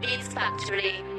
Satisfactorily.